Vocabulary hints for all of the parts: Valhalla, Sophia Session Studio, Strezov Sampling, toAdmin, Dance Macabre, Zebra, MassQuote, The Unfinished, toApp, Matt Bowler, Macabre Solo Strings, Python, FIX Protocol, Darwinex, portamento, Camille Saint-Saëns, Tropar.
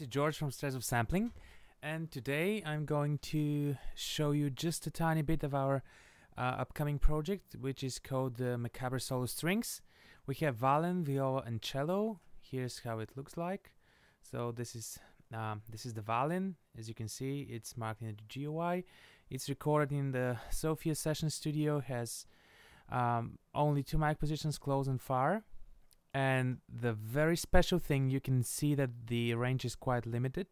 This is George from Strezov Sampling, and today I'm going to show you just a tiny bit of our upcoming project, which is called the Macabre Solo Strings. We have violin, viola and cello. Here's how it looks like. So this is the violin. As you can see, it's marked in the GUI. It's recorded in the Sophia Session Studio, has only two mic positions, close and far. And the very special thing, you can see that the range is quite limited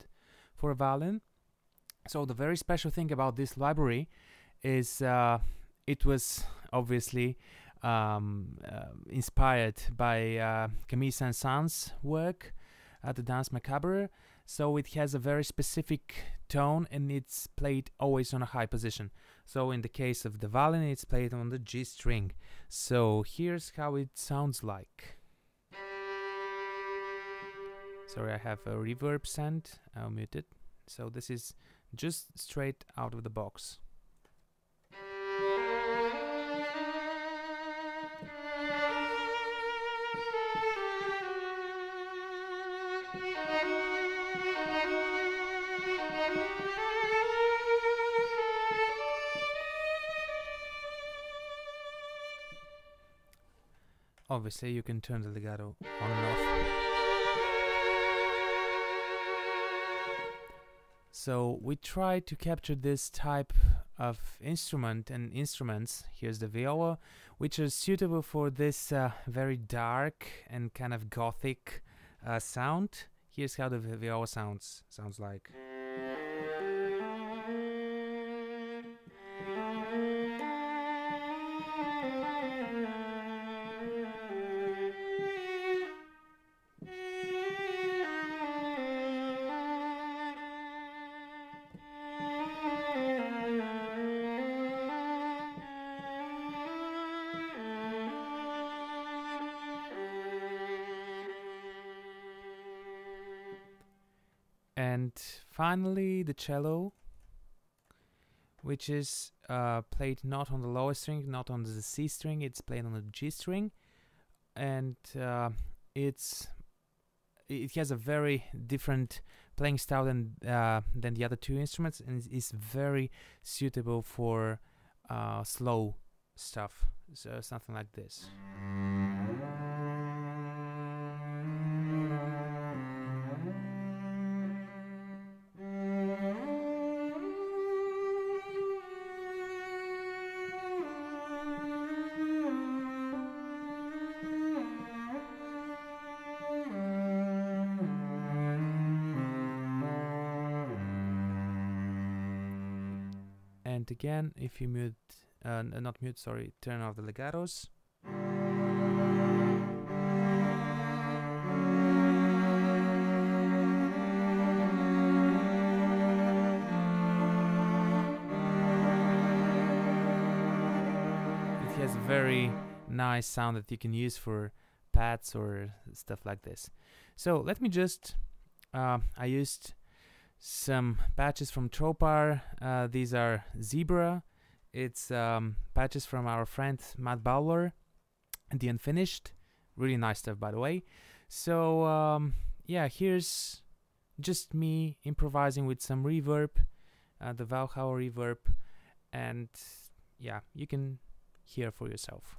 for a violin. So the very special thing about this library is it was obviously inspired by Camille Saint-Saëns' work at the Dance Macabre. So it has a very specific tone and it's played always on a high position. So in the case of the violin, it's played on the G string. So here's how it sounds like. Sorry, I have a reverb send, I'll mute it. So this is just straight out of the box. Obviously, you can turn the legato on and off. So we try to capture this type of instrument and instruments. Here's the viola, which are suitable for this very dark and kind of gothic sound. Here's how the viola sounds like. And finally the cello, which is played not on the lower string, not on the C string, it's played on the G string, and it has a very different playing style than the other two instruments, and is very suitable for slow stuff, so something like this. And again, if you mute, turn off the legatos. It has a very nice sound that you can use for pads or stuff like this. So let me just, I used some patches from Tropar. These are Zebra. It's patches from our friend Matt Bowler, The Unfinished. Really nice stuff, by the way. So yeah, here's just me improvising with some reverb, the Valhalla reverb, and yeah, you can hear for yourself.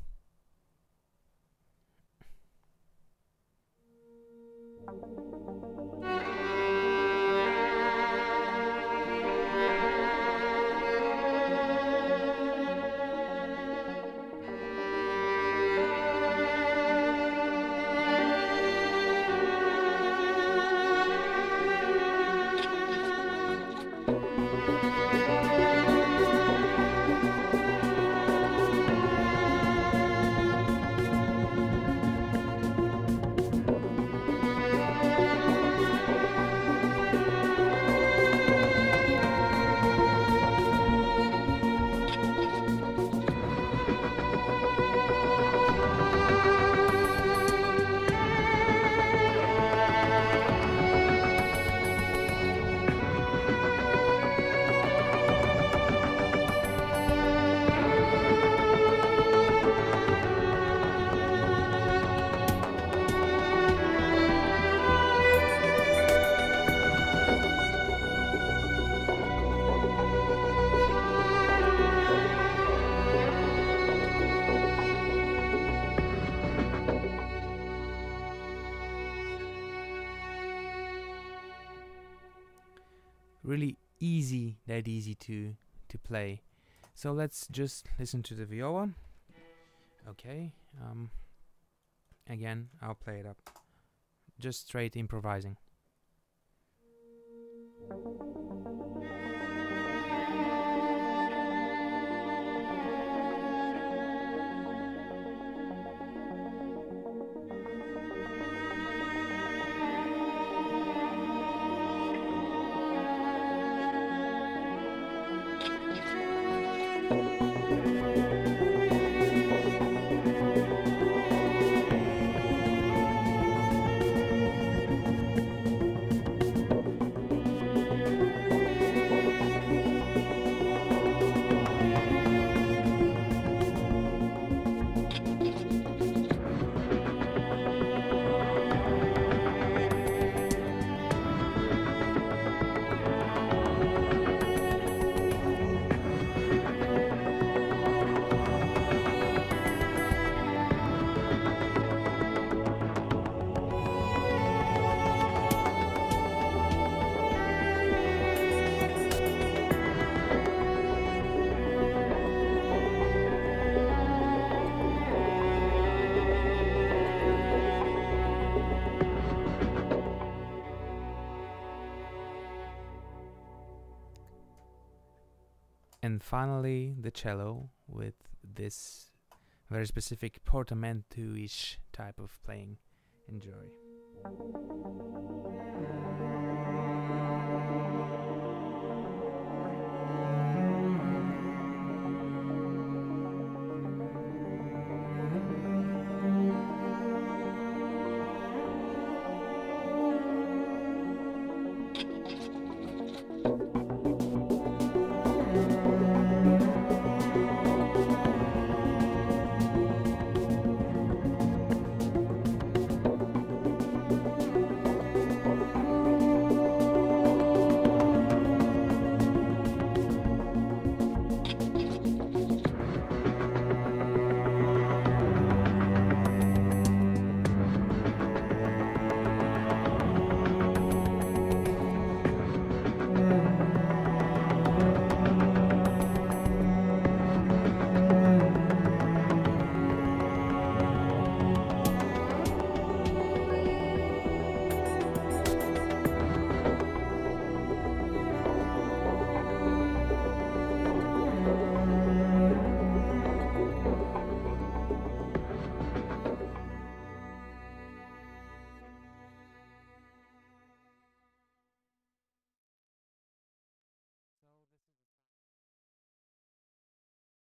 really easy, that easy to play. So let's just listen to the viola. Okay, again, I'll play it up, just straight improvising. And finally the cello with this very specific portamento-ish type of playing. Enjoy.